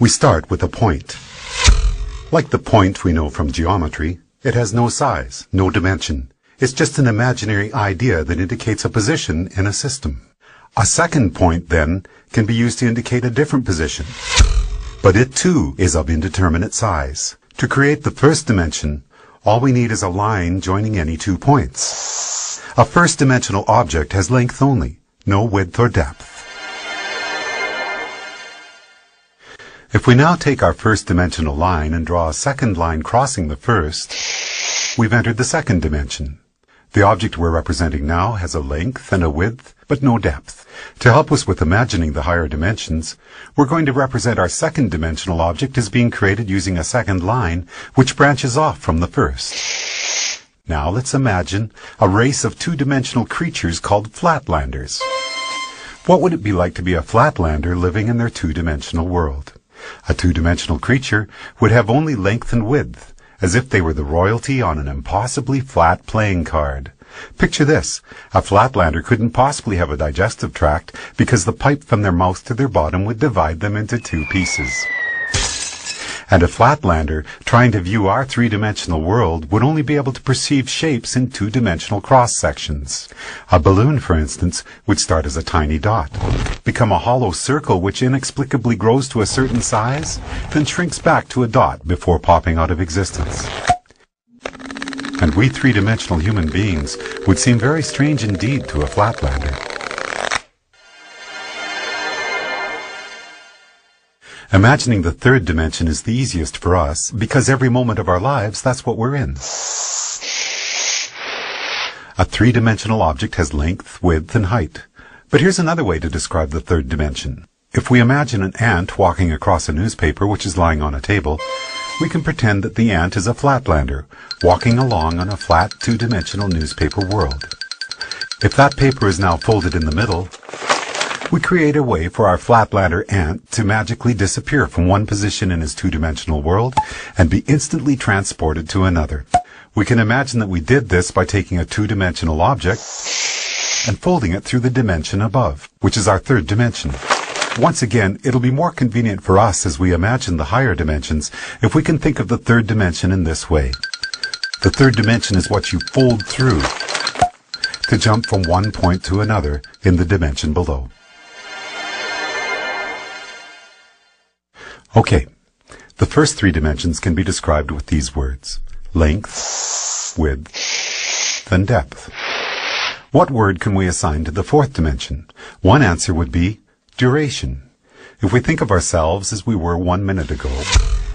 We start with a point. Like the point we know from geometry, it has no size, no dimension. It's just an imaginary idea that indicates a position in a system. A second point, then, can be used to indicate a different position. But it, too, is of indeterminate size. To create the first dimension, all we need is a line joining any two points. A first-dimensional object has length only, no width or depth. If we now take our first-dimensional line and draw a second line crossing the first, we've entered the second dimension. The object we're representing now has a length and a width, but no depth. To help us with imagining the higher dimensions, we're going to represent our second-dimensional object as being created using a second line, which branches off from the first. Now let's imagine a race of two-dimensional creatures called flatlanders. What would it be like to be a flatlander living in their two-dimensional world? A two-dimensional creature would have only length and width, as if they were the royalty on an impossibly flat playing card. Picture this. A flatlander couldn't possibly have a digestive tract because the pipe from their mouth to their bottom would divide them into two pieces. And a flatlander trying to view our three-dimensional world would only be able to perceive shapes in two-dimensional cross-sections. A balloon, for instance, would start as a tiny dot, become a hollow circle which inexplicably grows to a certain size, then shrinks back to a dot before popping out of existence. And we three-dimensional human beings would seem very strange indeed to a flatlander. Imagining the third dimension is the easiest for us, because every moment of our lives, that's what we're in. A three-dimensional object has length, width, and height. But here's another way to describe the third dimension. If we imagine an ant walking across a newspaper which is lying on a table, we can pretend that the ant is a flatlander, walking along on a flat two-dimensional newspaper world. If that paper is now folded in the middle, we create a way for our flatlander ant to magically disappear from one position in his two-dimensional world and be instantly transported to another. We can imagine that we did this by taking a two-dimensional object and folding it through the dimension above, which is our third dimension. Once again, it'll be more convenient for us as we imagine the higher dimensions if we can think of the third dimension in this way. The third dimension is what you fold through to jump from one point to another in the dimension below. Okay, the first three dimensions can be described with these words: length, width, and depth. What word can we assign to the fourth dimension? One answer would be duration. If we think of ourselves as we were 1 minute ago,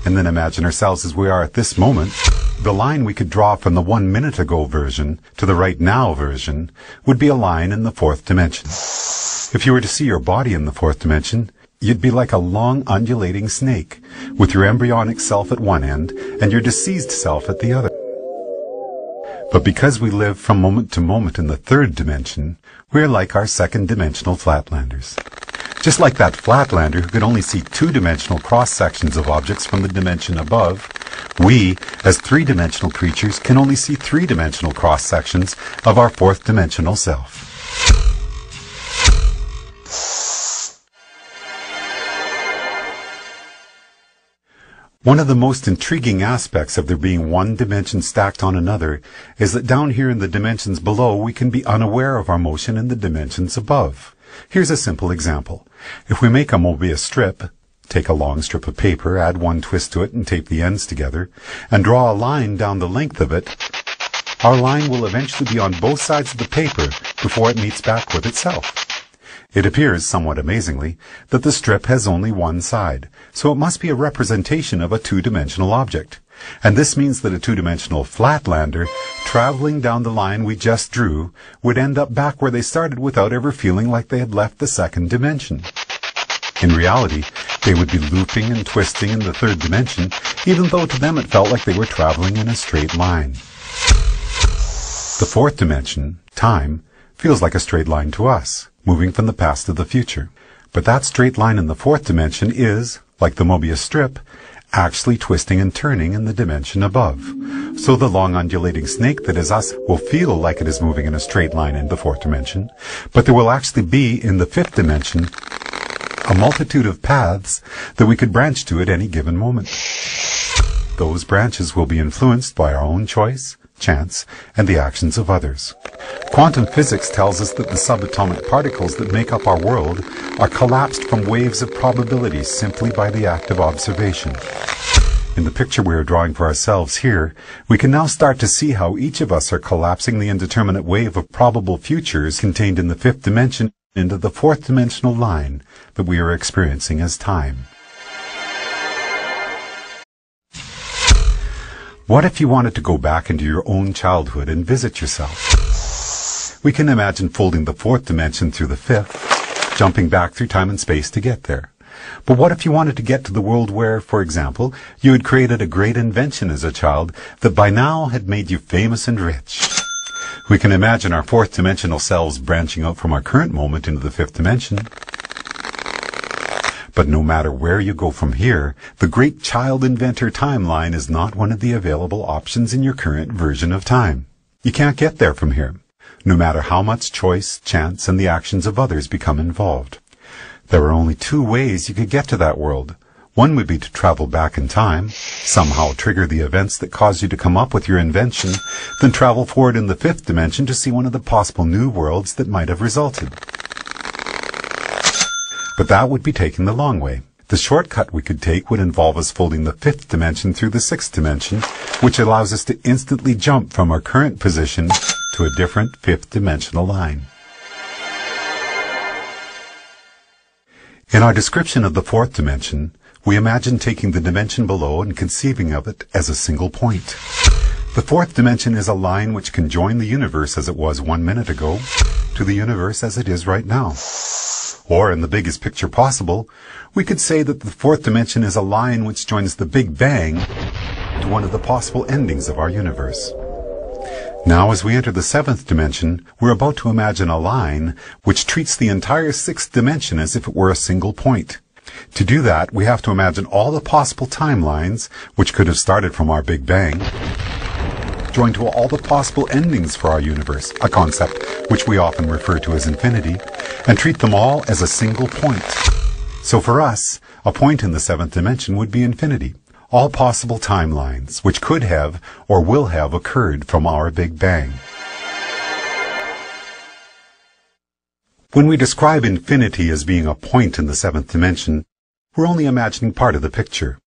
and then imagine ourselves as we are at this moment, the line we could draw from the 1 minute ago version to the right now version would be a line in the fourth dimension. If you were to see your body in the fourth dimension, you'd be like a long, undulating snake, with your embryonic self at one end and your deceased self at the other. But because we live from moment to moment in the third dimension, we're like our second-dimensional flatlanders. Just like that flatlander who could only see two-dimensional cross-sections of objects from the dimension above, we, as three-dimensional creatures, can only see three-dimensional cross-sections of our fourth-dimensional self. One of the most intriguing aspects of there being one dimension stacked on another is that down here in the dimensions below, we can be unaware of our motion in the dimensions above. Here's a simple example. If we make a Mobius strip, take a long strip of paper, add one twist to it and tape the ends together, and draw a line down the length of it, our line will eventually be on both sides of the paper before it meets back with itself. It appears, somewhat amazingly, that the strip has only one side, so it must be a representation of a two-dimensional object. And this means that a two-dimensional flatlander, traveling down the line we just drew, would end up back where they started without ever feeling like they had left the second dimension. In reality, they would be looping and twisting in the third dimension, even though to them it felt like they were traveling in a straight line. The fourth dimension, time, feels like a straight line to us, moving from the past to the future. But that straight line in the fourth dimension is, like the Mobius strip, actually twisting and turning in the dimension above. So the long undulating snake that is us will feel like it is moving in a straight line in the fourth dimension, but there will actually be, in the fifth dimension, a multitude of paths that we could branch to at any given moment. Those branches will be influenced by our own choice, chance, and the actions of others. Quantum physics tells us that the subatomic particles that make up our world are collapsed from waves of probability simply by the act of observation. In the picture we are drawing for ourselves here, we can now start to see how each of us are collapsing the indeterminate wave of probable futures contained in the fifth dimension into the fourth dimensional line that we are experiencing as time. What if you wanted to go back into your own childhood and visit yourself? We can imagine folding the fourth dimension through the fifth, jumping back through time and space to get there. But what if you wanted to get to the world where, for example, you had created a great invention as a child that by now had made you famous and rich? We can imagine our fourth dimensional selves branching out from our current moment into the fifth dimension. But no matter where you go from here, the great child inventor timeline is not one of the available options in your current version of time. You can't get there from here, no matter how much choice, chance, and the actions of others become involved. There are only two ways you could get to that world. One would be to travel back in time, somehow trigger the events that caused you to come up with your invention, then travel forward in the fifth dimension to see one of the possible new worlds that might have resulted. But that would be taking the long way. The shortcut we could take would involve us folding the fifth dimension through the sixth dimension, which allows us to instantly jump from our current position to a different fifth dimensional line. In our description of the fourth dimension, we imagine taking the dimension below and conceiving of it as a single point. The fourth dimension is a line which can join the universe as it was 1 minute ago to the universe as it is right now. Or, in the biggest picture possible, we could say that the fourth dimension is a line which joins the Big Bang to one of the possible endings of our universe. Now, as we enter the seventh dimension, we're about to imagine a line which treats the entire sixth dimension as if it were a single point. To do that, we have to imagine all the possible timelines, which could have started from our Big Bang, joined to all the possible endings for our universe, a concept which we often refer to as infinity, and treat them all as a single point. So for us, a point in the seventh dimension would be infinity. All possible timelines which could have or will have occurred from our Big Bang. When we describe infinity as being a point in the seventh dimension, we're only imagining part of the picture.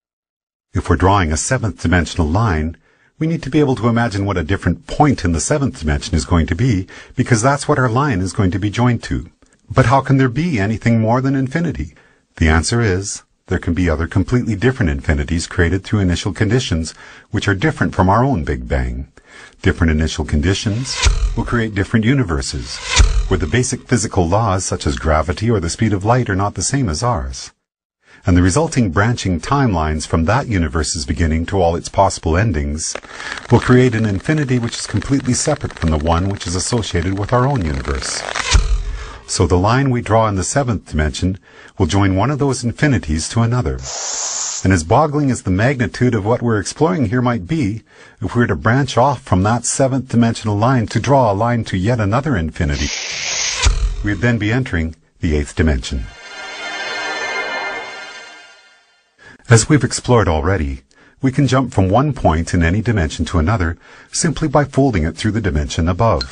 If we're drawing a seventh dimensional line, we need to be able to imagine what a different point in the seventh dimension is going to be, because that's what our line is going to be joined to. But how can there be anything more than infinity? The answer is, there can be other completely different infinities created through initial conditions which are different from our own Big Bang. Different initial conditions will create different universes, where the basic physical laws such as gravity or the speed of light are not the same as ours. And the resulting branching timelines from that universe's beginning to all its possible endings will create an infinity which is completely separate from the one which is associated with our own universe. So the line we draw in the seventh dimension will join one of those infinities to another. And as boggling as the magnitude of what we're exploring here might be, if we were to branch off from that seventh dimensional line to draw a line to yet another infinity, we'd then be entering the eighth dimension. As we've explored already, we can jump from one point in any dimension to another simply by folding it through the dimension above.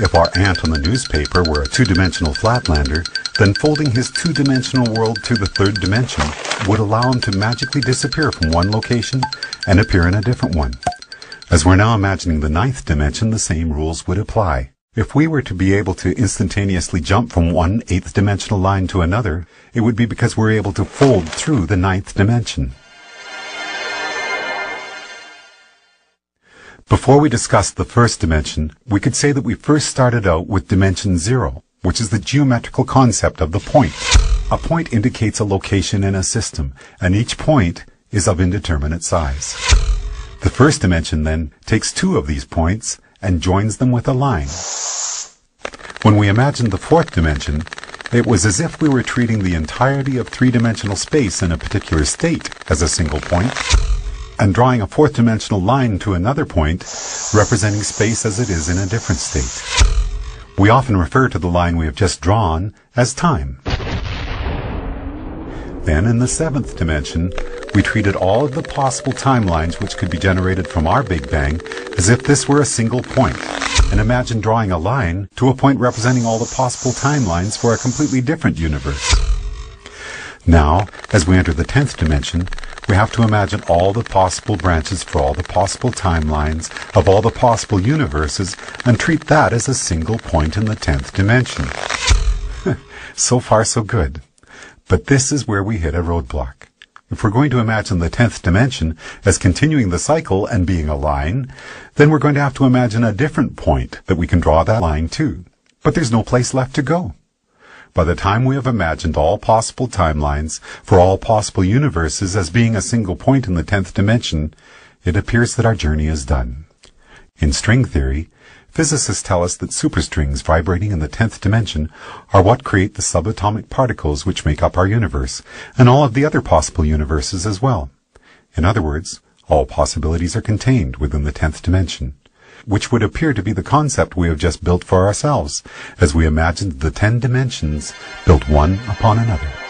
If our ant on the newspaper were a two-dimensional flatlander, then folding his two-dimensional world to the third dimension would allow him to magically disappear from one location and appear in a different one. As we're now imagining the ninth dimension, the same rules would apply. If we were to be able to instantaneously jump from one eighth-dimensional line to another, it would be because we're able to fold through the ninth dimension. Before we discuss the first dimension, we could say that we first started out with dimension zero, which is the geometrical concept of the point. A point indicates a location in a system, and each point is of indeterminate size. The first dimension, then, takes two of these points and joins them with a line. When we imagined the fourth dimension, it was as if we were treating the entirety of three-dimensional space in a particular state as a single point, and drawing a fourth-dimensional line to another point, representing space as it is in a different state. We often refer to the line we have just drawn as time. Then, in the seventh dimension, we treated all of the possible timelines which could be generated from our Big Bang as if this were a single point, and imagined drawing a line to a point representing all the possible timelines for a completely different universe. Now, as we enter the 10th dimension, we have to imagine all the possible branches for all the possible timelines of all the possible universes and treat that as a single point in the 10th dimension. So far, so good. But this is where we hit a roadblock. If we're going to imagine the 10th dimension as continuing the cycle and being a line, then we're going to have to imagine a different point that we can draw that line to. But there's no place left to go. By the time we have imagined all possible timelines for all possible universes as being a single point in the 10th dimension, it appears that our journey is done. In string theory, physicists tell us that superstrings vibrating in the 10th dimension are what create the subatomic particles which make up our universe, and all of the other possible universes as well. In other words, all possibilities are contained within the 10th dimension, which would appear to be the concept we have just built for ourselves, as we imagined the 10 dimensions built one upon another.